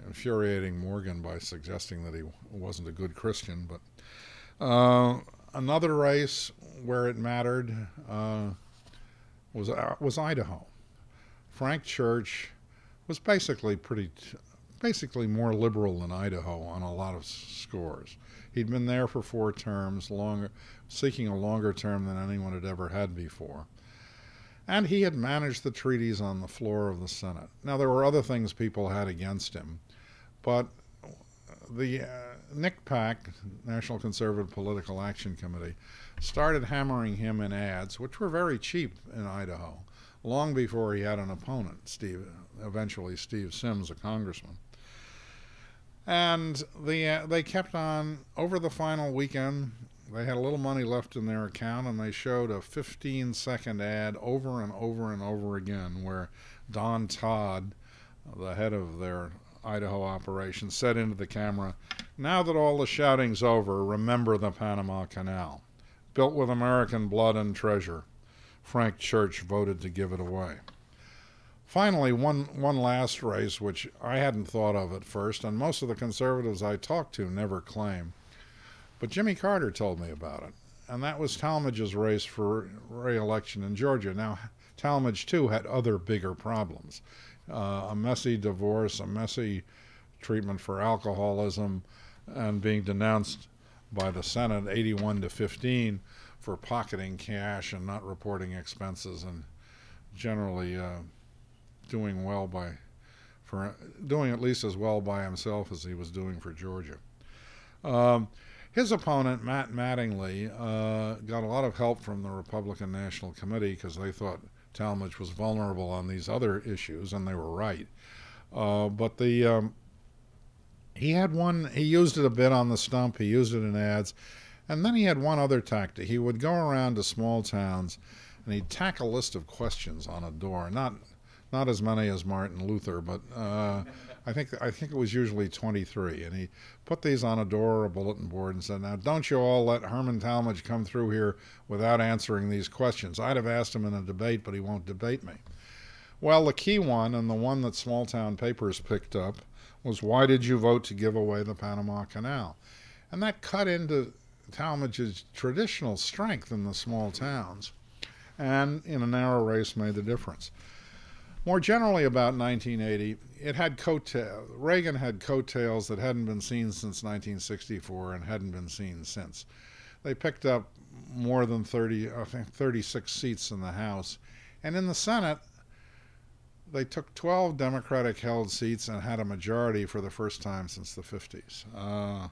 infuriating Morgan by suggesting that he wasn't a good Christian. But uh, another race where it mattered uh, was uh, was Idaho. Frank Church was basically pretty, t basically more liberal than Idaho on a lot of scores. He'd been there for four terms, longer, seeking a longer term than anyone had ever had before. And he had managed the treaties on the floor of the Senate. Now, there were other things people had against him, but the uh, N C P A C, National Conservative Political Action Committee, started hammering him in ads, which were very cheap in Idaho, long before he had an opponent, Steve, eventually Steve Sims, a congressman. And the, uh, they kept on over the final weekend. They had a little money left in their account, and they showed a fifteen second ad over and over and over again where Don Todd, the head of their Idaho operation, said into the camera, now that all the shouting's over, remember the Panama Canal. Built with American blood and treasure. Frank Church voted to give it away. Finally, one, one last race, which I hadn't thought of at first, and most of the conservatives I talked to never claim. But Jimmy Carter told me about it, and that was Talmadge's race for re-election in Georgia. Now, Talmadge, too, had other bigger problems. Uh, a messy divorce, a messy treatment for alcoholism, and being denounced by the Senate eighty-one to fifteen for pocketing cash and not reporting expenses and generally uh, doing well by, for doing at least as well by himself as he was doing for Georgia. Um, His opponent, Matt Mattingly, uh, got a lot of help from the Republican National Committee because they thought Talmadge was vulnerable on these other issues, and they were right. Uh, but the um, he had one, he used it a bit on the stump, he used it in ads, and then he had one other tactic. He would go around to small towns, and he'd tack a list of questions on a door, not not as many as Martin Luther, but uh, I think I think it was usually twenty-three, and he put these on a door or a bulletin board and said, now don't you all let Herman Talmadge come through here without answering these questions. I'd have asked him in a debate, but he won't debate me. Well, the key one, and the one that small-town papers picked up, was why did you vote to give away the Panama Canal? And that cut into Talmadge's traditional strength in the small towns, and in a narrow race made the difference. More generally about nineteen eighty, it had coattail, Reagan had coattails that hadn't been seen since nineteen sixty-four and hadn't been seen since. They picked up more than thirty, I think thirty-six seats in the House. And in the Senate, they took twelve Democratic-held seats and had a majority for the first time since the fifties. Uh,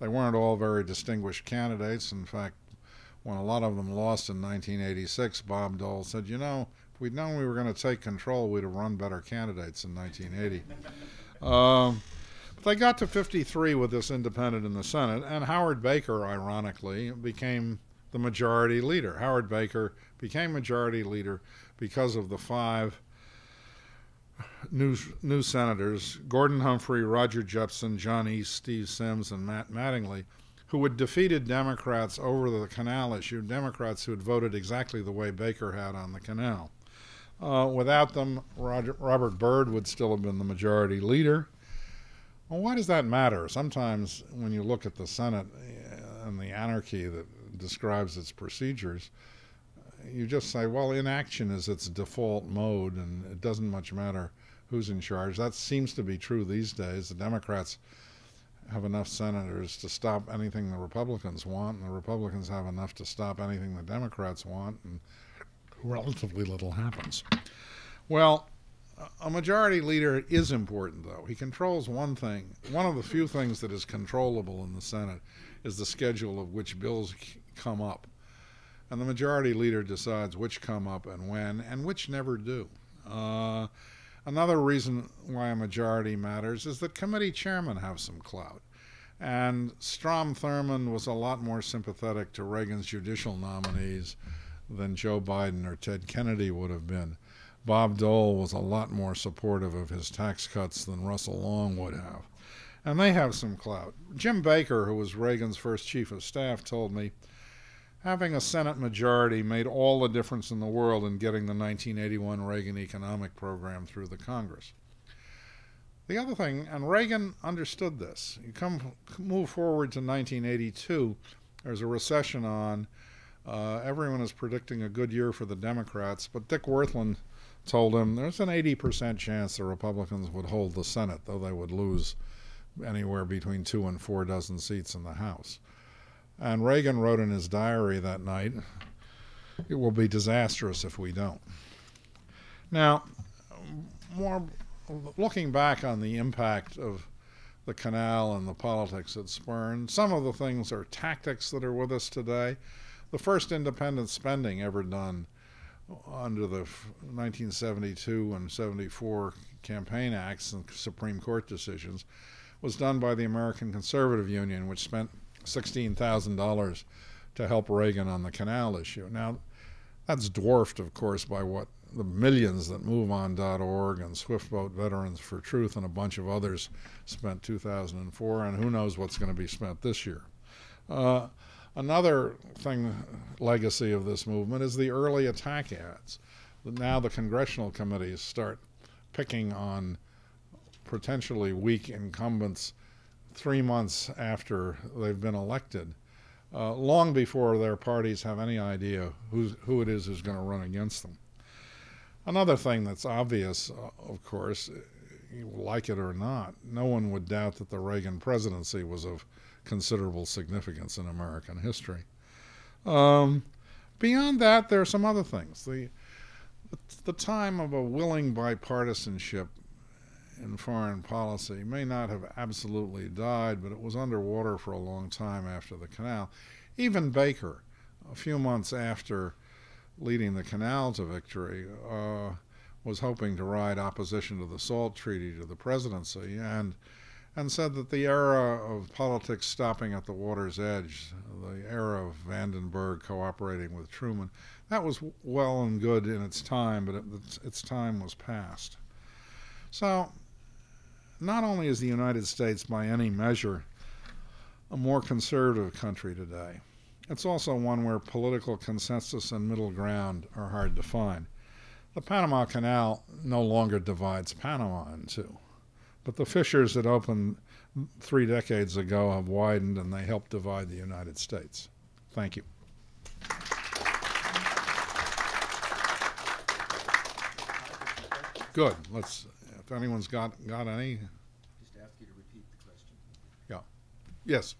they weren't all very distinguished candidates. In fact, when a lot of them lost in nineteen eighty-six, Bob Dole said, you know, if we'd known we were going to take control, we'd have run better candidates in nineteen eighty. um, but they got to fifty-three with this independent in the Senate, and Howard Baker, ironically, became the majority leader. Howard Baker became majority leader because of the five new, new senators, Gordon Humphrey, Roger Jepsen, John East, Steve Sims, and Matt Mattingly, who had defeated Democrats over the canal issue, Democrats who had voted exactly the way Baker had on the canal. Uh, without them, Roger, Robert Byrd would still have been the majority leader. Well, why does that matter? Sometimes when you look at the Senate and the anarchy that describes its procedures, you just say, well, inaction is its default mode, and it doesn't much matter who's in charge. That seems to be true these days. The Democrats have enough senators to stop anything the Republicans want, and the Republicans have enough to stop anything the Democrats want, and relatively little happens. Well, a majority leader is important, though. He controls one thing. One of the few things that is controllable in the Senate is the schedule of which bills come up. And the majority leader decides which come up and when, and which never do. Uh, Another reason why a majority matters is that committee chairmen have some clout. And Strom Thurmond was a lot more sympathetic to Reagan's judicial nominees than Joe Biden or Ted Kennedy would have been. Bob Dole was a lot more supportive of his tax cuts than Russell Long would have. And they have some clout. Jim Baker, who was Reagan's first chief of staff, told me, having a Senate majority made all the difference in the world in getting the nineteen eighty-one Reagan economic program through the Congress. The other thing, and Reagan understood this, you come move forward to nineteen eighty-two, there's a recession on, uh, everyone is predicting a good year for the Democrats, but Dick Wirthlin told him there's an eighty percent chance the Republicans would hold the Senate, though they would lose anywhere between two and four dozen seats in the House. And Reagan wrote in his diary that night, it will be disastrous if we don't. Now, more looking back on the impact of the canal and the politics it spurned, some of the things are tactics that are with us today. The first independent spending ever done under the nineteen seventy-two and seventy-four campaign acts and Supreme Court decisions was done by the American Conservative Union, which spent sixteen thousand dollars to help Reagan on the canal issue. Now, that's dwarfed, of course, by what the millions that move on dot org and Swiftboat Veterans for Truth and a bunch of others spent two thousand four, and who knows what's going to be spent this year. Uh, another thing, legacy of this movement is the early attack ads. Now the congressional committees start picking on potentially weak incumbents three months after they've been elected, uh, long before their parties have any idea who's, who it is who's going to run against them. Another thing that's obvious, uh, of course, like it or not, no one would doubt that the Reagan presidency was of considerable significance in American history. Um, beyond that, there are some other things. The, the time of a willing bipartisanship in foreign policy may not have absolutely died, but it was underwater for a long time after the canal. Even Baker, a few months after leading the canal to victory, uh, was hoping to ride opposition to the SALT Treaty to the presidency, and, and said that the era of politics stopping at the water's edge, the era of Vandenberg cooperating with Truman, that was well and good in its time, but it, its time was past. So, not only is the United States, by any measure, a more conservative country today, it's also one where political consensus and middle ground are hard to find. The Panama Canal no longer divides Panama in two, but the fissures that opened three decades ago have widened, and they helped divide the United States. Thank you. Good. Let's. If anyone's got got any, just ask you to repeat the question. Yeah. Yes.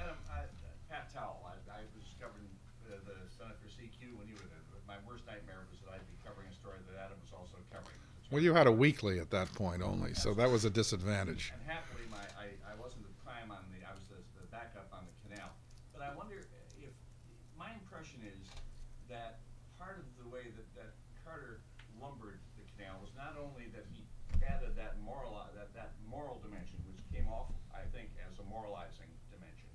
Adam, I, Pat Towell. I, I was covering the, the Senate for C Q when you were there. My worst nightmare was that I'd be covering a story that Adam was also covering. Well, you had a weekly at that point only, so that was a disadvantage. And happily, my I, I wasn't the prime on the. I was the, the backup on the canal. But I wonder if my impression is that part of the way that, that Carter lumbered the canal was not only that he added that moral that that moral dimension, which came off, I think, as a moralizing dimension,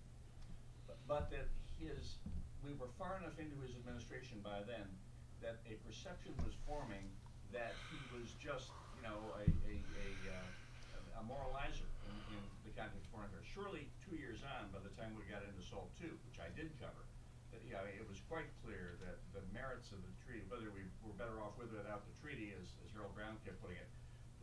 but, but that his we were far enough into his administration by then that a perception was forming that he was just, you know, a a, a, uh, a moralizer in, in the context of foreign affairs. Surely, two years on, by the time we got into SALT two, which I did cover, that you know, it was quite clear that the merits of the treaty, whether we were better off with or without the treaty, as, as Harold Brown kept putting it,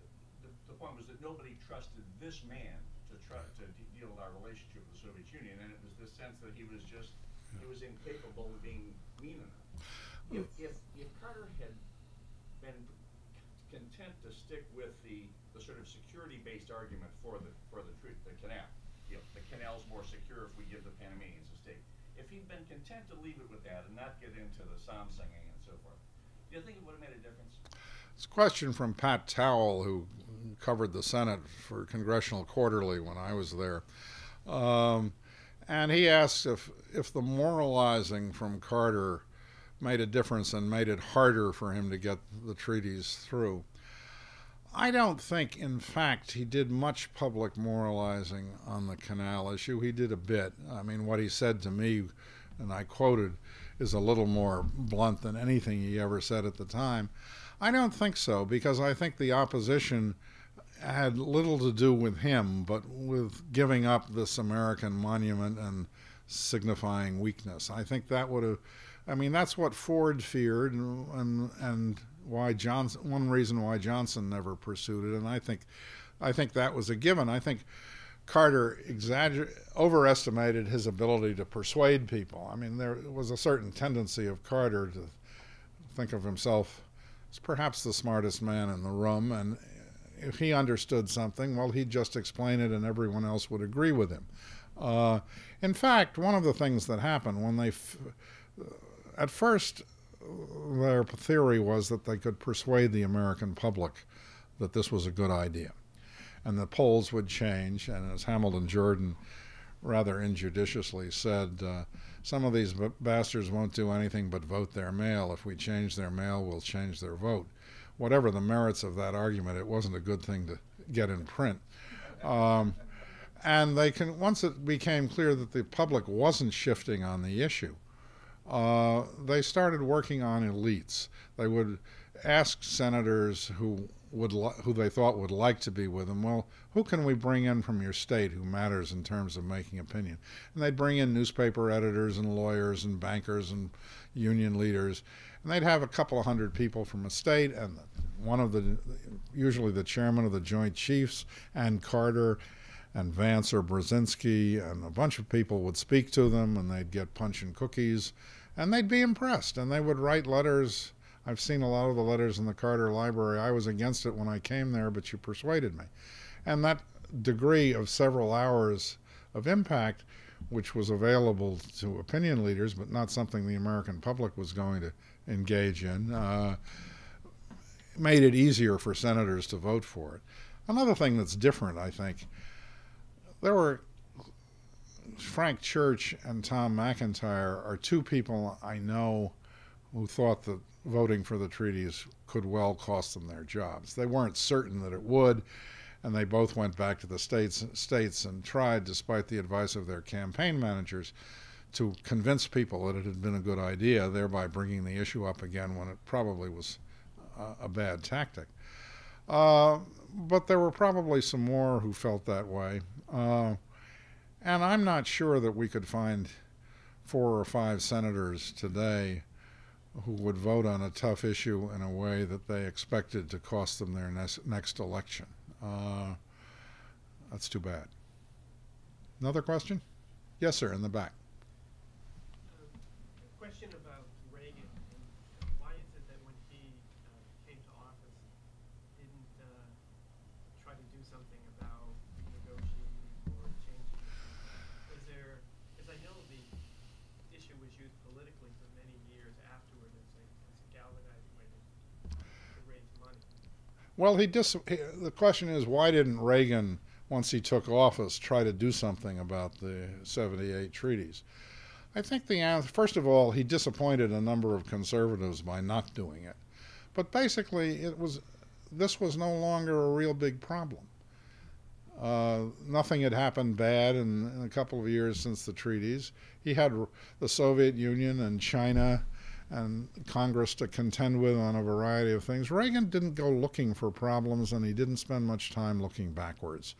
the, the, the point was that nobody trusted this man to try to de deal with our relationship with the Soviet Union, and it was this sense that he was just, he was incapable of being mean enough. If, if, if Carter had been content to stick with the, the sort of security-based argument for the for the, tr the canal, you know, the canal's more secure if we give the Panamanians a state. If he'd been content to leave it with that and not get into the psalm singing and so forth, do you think it would have made a difference? It's a question from Pat Towell, who covered the Senate for Congressional Quarterly when I was there. Um, and he asked if, if the moralizing from Carter made a difference and made it harder for him to get the treaties through. I don't think, in fact, he did much public moralizing on the canal issue. He did a bit. I mean, what he said to me, and I quoted, is a little more blunt than anything he ever said at the time. I don't think so, because I think the opposition had little to do with him, but with giving up this American monument and signifying weakness. I think that would have, I mean, that's what Ford feared, and, and, and why Johnson, one reason why Johnson never pursued it, and I think, I think that was a given. I think Carter exagger overestimated his ability to persuade people. I mean, there was a certain tendency of Carter to think of himself as perhaps the smartest man in the room, and if he understood something, well, he'd just explain it and everyone else would agree with him. Uh, in fact, one of the things that happened when they... F At first, their theory was that they could persuade the American public that this was a good idea. And the polls would change, and as Hamilton Jordan rather injudiciously said, uh, some of these b bastards won't do anything but vote their mail. If we change their mail, we'll change their vote. Whatever the merits of that argument, it wasn't a good thing to get in print. Um, and they can, once it became clear that the public wasn't shifting on the issue, Uh, they started working on elites. They would ask senators who would li who they thought would like to be with them, well, who can we bring in from your state who matters in terms of making opinion? And they'd bring in newspaper editors and lawyers and bankers and union leaders, and they'd have a couple of hundred people from a state, and one of the, usually the chairman of the Joint Chiefs, and Carter, and Vance or Brzezinski, and a bunch of people would speak to them, and they'd get punch and cookies, and they'd be impressed, and they would write letters. I've seen a lot of the letters in the Carter Library. I was against it when I came there, but you persuaded me. And that degree of several hours of impact, which was available to opinion leaders, but not something the American public was going to engage in, uh, made it easier for senators to vote for it. Another thing that's different, I think, there were, Frank Church and Tom McIntyre are two people I know who thought that voting for the treaties could well cost them their jobs. They weren't certain that it would, and they both went back to the states, states and tried, despite the advice of their campaign managers, to convince people that it had been a good idea, thereby bringing the issue up again when it probably was uh, a bad tactic. Uh, but there were probably some more who felt that way. Uh, and I'm not sure that we could find four or five senators today who would vote on a tough issue in a way that they expected to cost them their ne next election. Uh, that's too bad. Another question? Yes, sir, in the back. Well, he dis he, the question is, why didn't Reagan, once he took office, try to do something about the seventy-eight treaties? I think the answer, first of all, he disappointed a number of conservatives by not doing it. But basically, it was, this was no longer a real big problem. Uh, nothing had happened bad in, in a couple of years since the treaties. He had the Soviet Union and China and Congress to contend with on a variety of things. Reagan didn't go looking for problems, and he didn't spend much time looking backwards.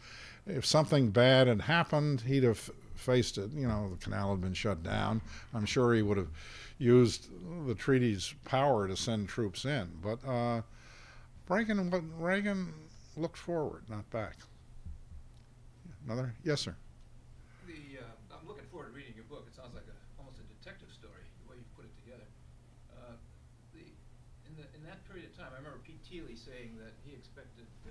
If something bad had happened, he'd have faced it. You know, the canal had been shut down. I'm sure he would have used the treaty's power to send troops in. But uh, Reagan, Reagan looked forward, not back. Another? Yes, sir. The, uh, I'm looking forward to reading your book. It sounds like a, almost a detective story, the way you've put it together. Uh, the, in, the, in that period of time, I remember Pete Thiele saying that he expected uh,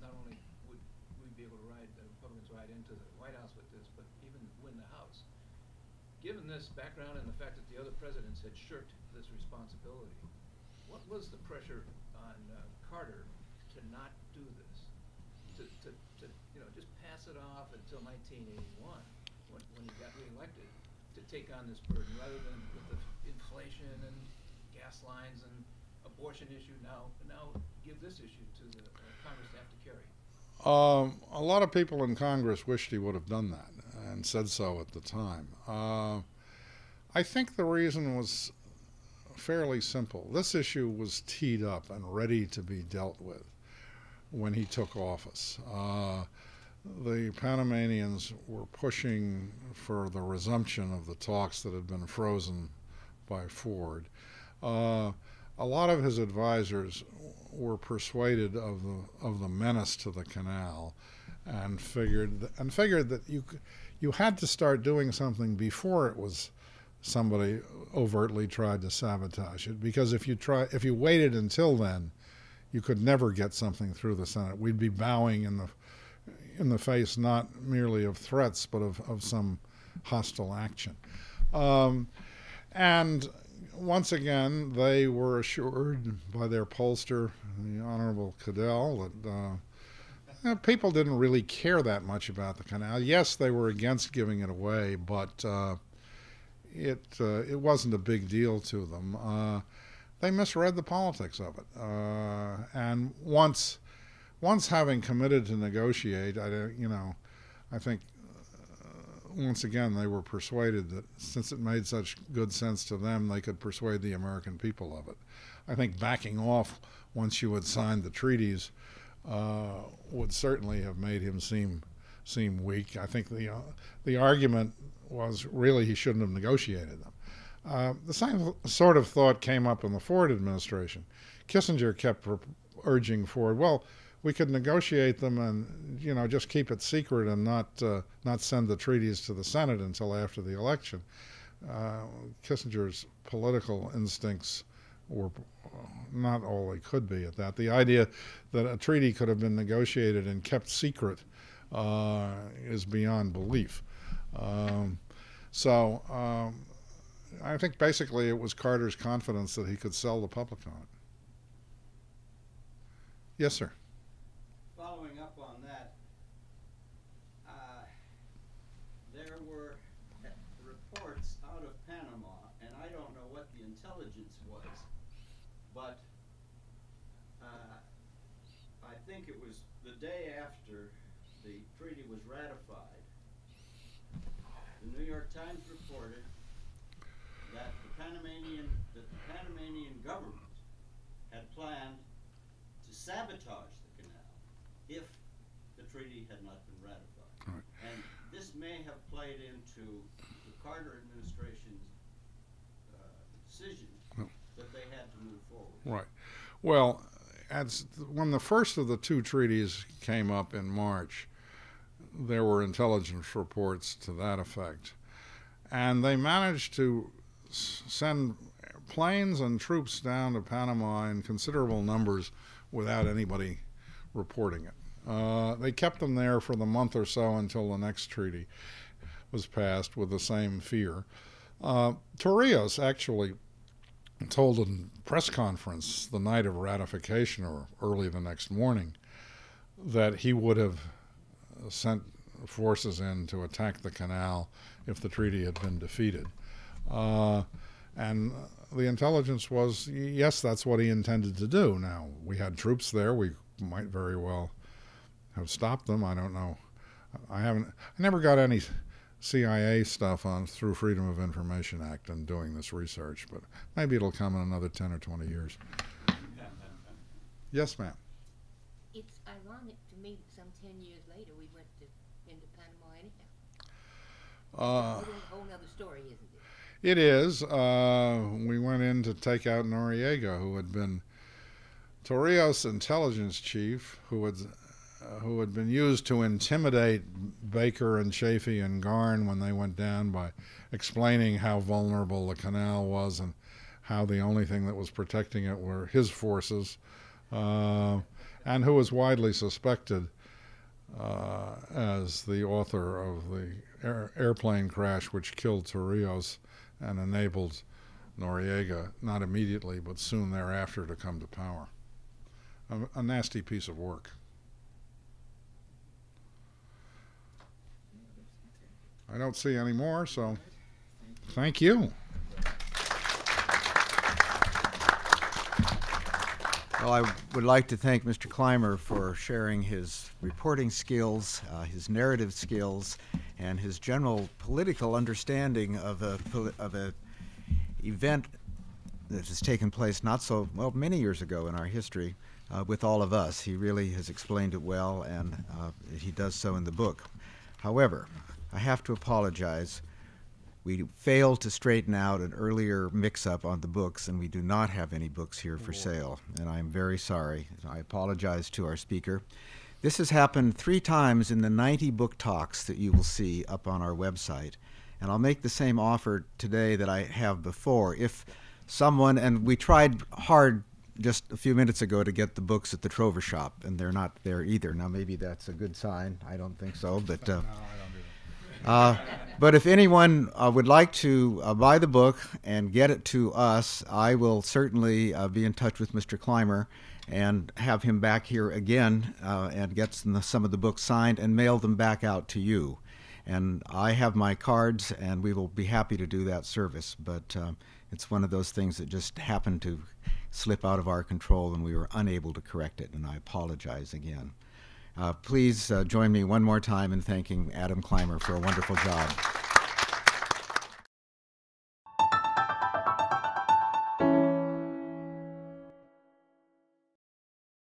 not only would we be able to ride, the Republicans ride into the White House with this, but even win the House. Given this background and the fact that the other presidents had shirked this responsibility, what was the pressure on uh, Carter to not do this, to, to, to you know, just pass it off until nineteen eighty-one, when, when he got reelected, to take on this burden, rather than with the inflation and gas lines and abortion issue now, now give this issue to the uh, Congress to have to carry? Um, a lot of people in Congress wished he would have done that and said so at the time. Uh, I think the reason was fairly simple. This issue was teed up and ready to be dealt with when he took office. Uh, the Panamanians were pushing for the resumption of the talks that had been frozen by Ford. Uh, a lot of his advisors were persuaded of the of the menace to the canal, and figured th and figured that you you had to start doing something before it was somebody overtly tried to sabotage it. Because if you try if you waited until then, you could never get something through the Senate. We'd be bowing in the in the face not merely of threats but of of some hostile action. Um, and once again, they were assured by their pollster, the Honorable Cadell, that uh, you know, people didn't really care that much about the canal. Yes, they were against giving it away, but uh, it uh, it wasn't a big deal to them. Uh, they misread the politics of it, uh, and once once having committed to negotiate, I you know, I think. Once again, they were persuaded that since it made such good sense to them, they could persuade the American people of it. I think backing off once you had signed the treaties uh, would certainly have made him seem seem weak. I think the uh, the argument was really he shouldn't have negotiated them. Uh, the same sort of thought came up in the Ford administration. Kissinger kept urging Ford, well, we could negotiate them and, you know, just keep it secret and not uh, not send the treaties to the Senate until after the election. Uh, Kissinger's political instincts were not all they could be at that. The idea that a treaty could have been negotiated and kept secret uh, is beyond belief. Um, so um, I think basically it was Carter's confidence that he could sell the public on it. Yes, sir. Following up on that, uh, there were reports out of Panama, and I don't know what the intelligence was, but uh, I think it was the day after the treaty was ratified, the New York Times reported that the Panamanian, that the Panamanian government had planned to sabotage the canal if the treaty had not been ratified. Right. And this may have played into the Carter administration's uh, decision no. that they had to move forward. Right. Well, as th when the first of the two treaties came up in March, there were intelligence reports to that effect. And they managed to s send planes and troops down to Panama in considerable numbers without anybody reporting it. Uh, they kept them there for the month or so until the next treaty was passed with the same fear. Uh, Torrijos actually told a press conference the night of ratification or early the next morning that he would have sent forces in to attack the canal if the treaty had been defeated. Uh, and the intelligence was, yes, that's what he intended to do. Now, we had troops there. We might very well have stopped them. I don't know. I haven't, I never got any C I A stuff on through Freedom of Information Act and doing this research, but maybe it'll come in another ten or twenty years. Yes, ma'am. It's ironic to me that some ten years later we went to, into Panama anyhow. Uh, it's a whole other story, isn't it? It is. Uh, we went in to take out Noriega, who had been Torrijos' intelligence chief, who had who had been used to intimidate Baker and Chafee and Garn when they went down by explaining how vulnerable the canal was and how the only thing that was protecting it were his forces, uh, and who was widely suspected uh, as the author of the air airplane crash which killed Torrijos and enabled Noriega, not immediately, but soon thereafter, to come to power. A, a nasty piece of work. I don't see any more, so thank you. Well, I would like to thank Mister Clymer for sharing his reporting skills, uh, his narrative skills, and his general political understanding of a of a event that has taken place not so well many years ago in our history uh, with all of us. He really has explained it well, and uh, he does so in the book. However, I have to apologize. We failed to straighten out an earlier mix-up on the books, and we do not have any books here for sale, and I'm very sorry. I apologize to our speaker. This has happened three times in the ninety book talks that you will see up on our website, and I'll make the same offer today that I have before. If someone, and we tried hard just a few minutes ago to get the books at the Trover shop, and they're not there either. Now, maybe that's a good sign. I don't think so, but... Uh, Uh, but if anyone uh, would like to uh, buy the book and get it to us, I will certainly uh, be in touch with Mister Clymer and have him back here again uh, and get some, some of the books signed and mail them back out to you. And I have my cards, and we will be happy to do that service. But uh, it's one of those things that just happened to slip out of our control, and we were unable to correct it, and I apologize again. Uh, please uh, join me one more time in thanking Adam Clymer for a wonderful job.